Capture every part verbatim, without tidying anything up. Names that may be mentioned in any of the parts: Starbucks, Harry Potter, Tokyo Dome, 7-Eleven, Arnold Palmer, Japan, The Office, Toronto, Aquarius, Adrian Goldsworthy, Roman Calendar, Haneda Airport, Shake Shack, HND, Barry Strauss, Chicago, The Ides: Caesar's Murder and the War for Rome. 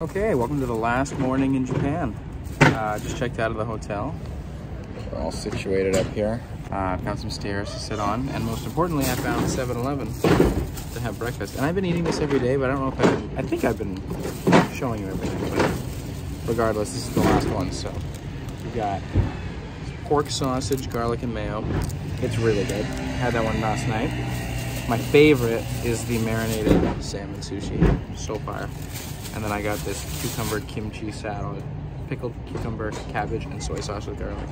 Okay, welcome to the last morning in Japan. Uh, just checked out of the hotel. We're all situated up here. I uh, found some stairs to sit on, and most importantly, I found seven eleven to have breakfast. And I've been eating this every day, but I don't know if I've been, I think I've been showing you everything. But regardless, this is the last one, so we got pork sausage, garlic, and mayo. It's really good. Had that one last night. My favorite is the marinated salmon sushi so far. And then I got this cucumber kimchi salad, pickled cucumber, cabbage, and soy sauce with garlic.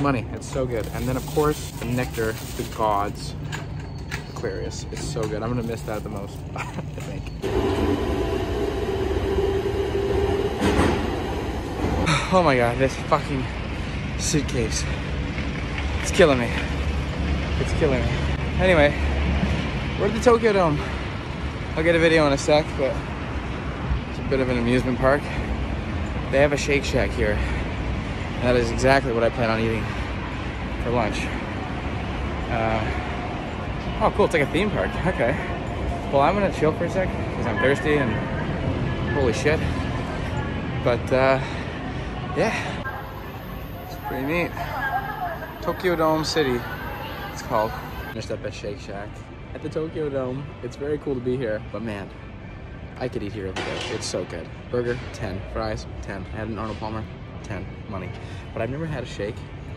Money, it's so good. And then of course, the nectar, the gods, Aquarius. It's so good. I'm gonna miss that the most, I think. Oh my God, this fucking suitcase. It's killing me. It's killing me. Anyway, we're at the Tokyo Dome. I'll get a video in a sec, but it's a bit of an amusement park. They have a Shake Shack here. That is exactly what I plan on eating for lunch. Uh, oh, cool, it's like a theme park, okay. Well, I'm gonna chill for a sec, because I'm thirsty and holy shit. But, uh, yeah, it's pretty neat. Tokyo Dome City, it's called. Finished up at Shake Shack at the Tokyo Dome. It's very cool to be here, but man, I could eat here every day. It's so good. Burger, ten. Fries, ten. I had an Arnold Palmer. ten, money. But I've never had a shake.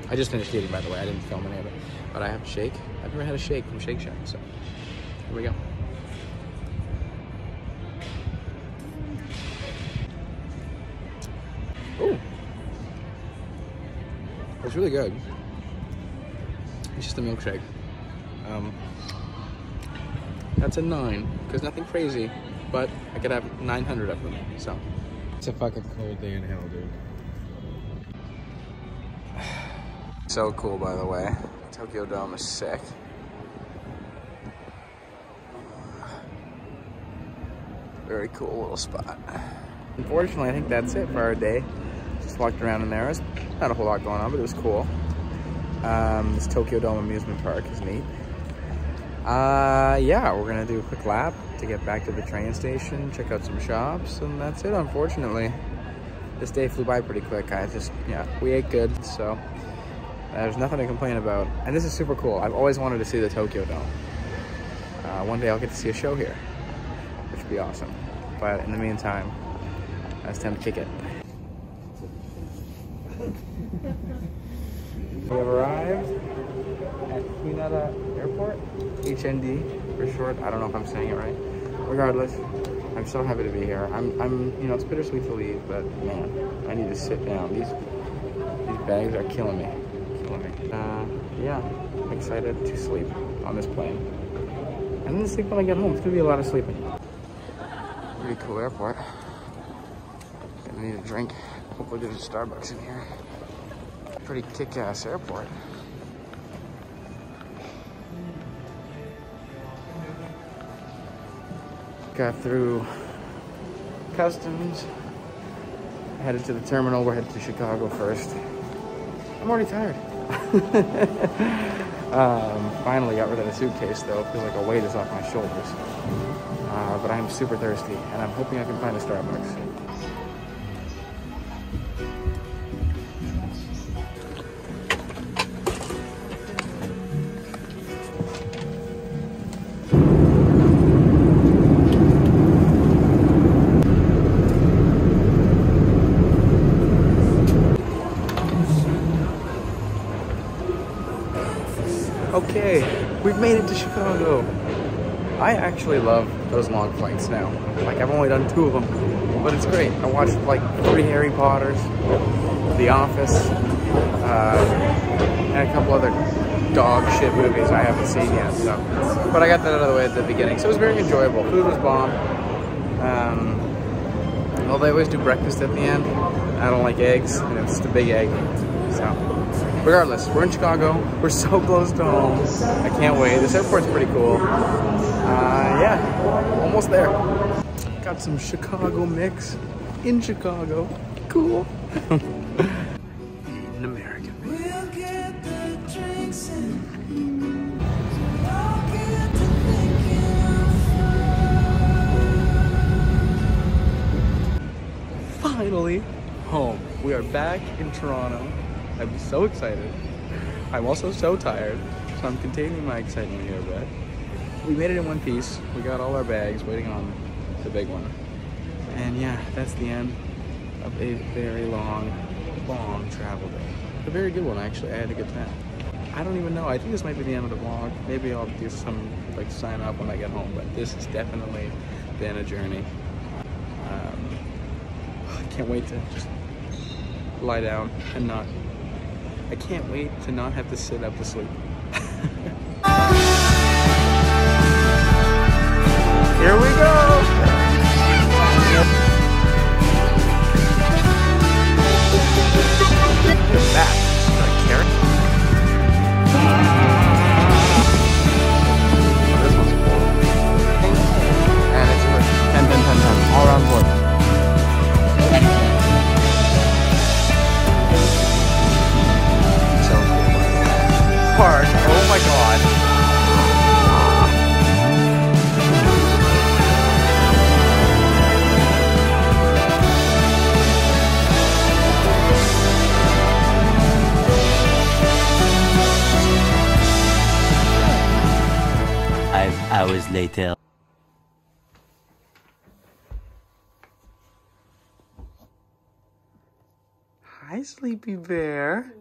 I just finished eating, by the way. I didn't film any of it. But I have a shake. I've never had a shake from Shake Shack, so here we go. Ooh. It's really good. It's just a milkshake. Um, that's a nine, because nothing crazy, but I could have nine hundred of them, so. It's a fucking cold day in hell, dude. So cool, by the way. Tokyo Dome is sick. Very cool little spot. Unfortunately, I think that's it for our day. Just walked around in there. There's not a whole lot going on, but it was cool. Um, this Tokyo Dome amusement park is neat. Uh, yeah, we're gonna do a quick lap to get back to the train station, check out some shops, and that's it, unfortunately. This day flew by pretty quick, guys. Just, yeah, we ate good, so. There's nothing to complain about. And this is super cool. I've always wanted to see the Tokyo Dome. Uh, one day I'll get to see a show here, which would be awesome. But in the meantime, it's time to kick it. We have arrived at Haneda Airport, H N D for short. I don't know if I'm saying it right. Regardless, I'm so happy to be here. I'm, I'm you know, it's bittersweet to leave, but man, I need to sit down. These, these bags are killing me. Uh, yeah, I'm excited to sleep on this plane. And then sleep when I get home. It's gonna be a lot of sleeping. Pretty cool airport. Gonna need a drink. Hopefully there's a Starbucks in here. Pretty kick-ass airport. Got through customs. Headed to the terminal. We're headed to Chicago first. I'm already tired. um, finally got rid of the suitcase though. It feels like a weight is off my shoulders. Uh, but I'm super thirsty and I'm hoping I can find a Starbucks. Okay, we've made it to Chicago. I actually love those long flights now. Like, I've only done two of them, but it's great. I watched like three Harry Potters, The Office, uh, and a couple other dog shit movies I haven't seen yet, so. But I got that out of the way at the beginning, so it was very enjoyable. Food was bomb. Um, well, they always do breakfast at the end. I don't like eggs, and it's just a big egg, so. Regardless, we're in Chicago. We're so close to home. I can't wait. This airport's pretty cool. Uh, yeah, almost there. Got some Chicago mix in Chicago. Cool. An American. We'll get the drinks in. I'll get to thinking of finally home. We are back in Toronto. I'm so excited. I'm also so tired, so I'm containing my excitement here a bit. We made it in one piece. We got all our bags, waiting on the big one. And yeah, that's the end of a very long, long travel day. A very good one, actually. I had a good time. I don't even know. I think this might be the end of the vlog. Maybe I'll do some, like, sign up when I get home, but this has definitely been a journey. Um, I can't wait to just lie down and not... I can't wait to not have to sit up to sleep. Here we go! Back. Hours later. Hi, Sleepy Bear.